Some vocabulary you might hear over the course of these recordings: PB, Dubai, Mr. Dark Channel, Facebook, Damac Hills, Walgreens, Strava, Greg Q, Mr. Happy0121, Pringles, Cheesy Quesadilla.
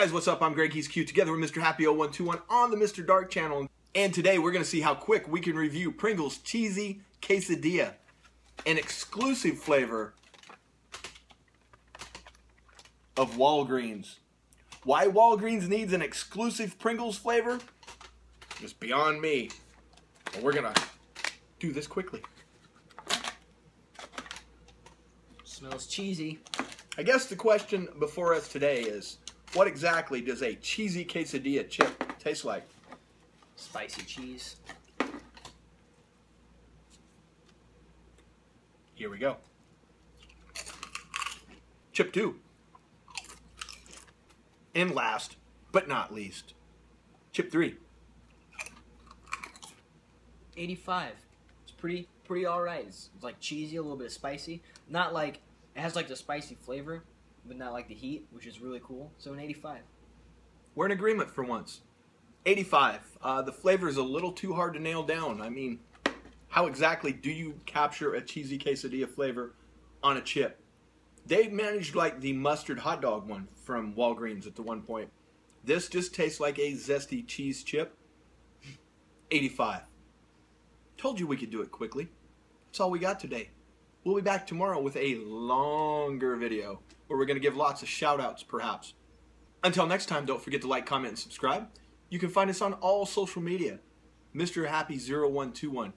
guys, what's up? I'm Greg Q together with Mr. Happy0121 on the Mr. Dark Channel. And today we're going to see how quick we can review Pringles Cheesy Quesadilla, an exclusive flavor of Walgreens. Why Walgreens needs an exclusive Pringles flavor is beyond me. But we're going to do this quickly. Smells cheesy. I guess the question before us today is, what exactly does a cheesy quesadilla chip taste like? Spicy cheese. Here we go. Chip 2. And last, but not least, chip 3. 85. It's pretty alright. It's like cheesy, a little bit spicy. Not like, it has like the spicy flavor, but not like the heat, which is really cool. So an 85. We're in agreement for once. 85. The flavor is a little too hard to nail down. I mean, how exactly do you capture a cheesy quesadilla flavor on a chip? They managed like the mustard hot dog one from Walgreens at the one point. This just tastes like a zesty cheese chip. 85. Told you we could do it quickly. That's all we got today. We'll be back tomorrow with a longer video where we're going to give lots of shout outs perhaps. Until next time, don't forget to like, comment, and subscribe. You can find us on all social media. Mr. Happy0121.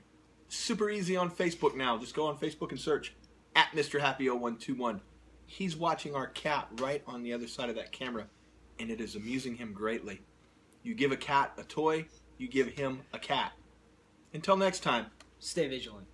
Super easy on Facebook now. Just go on Facebook and search at Mr. Happy0121. He's watching our cat right on the other side of that camera, and it is amusing him greatly. You give a cat a toy, you give him a cat. Until next time, stay vigilant.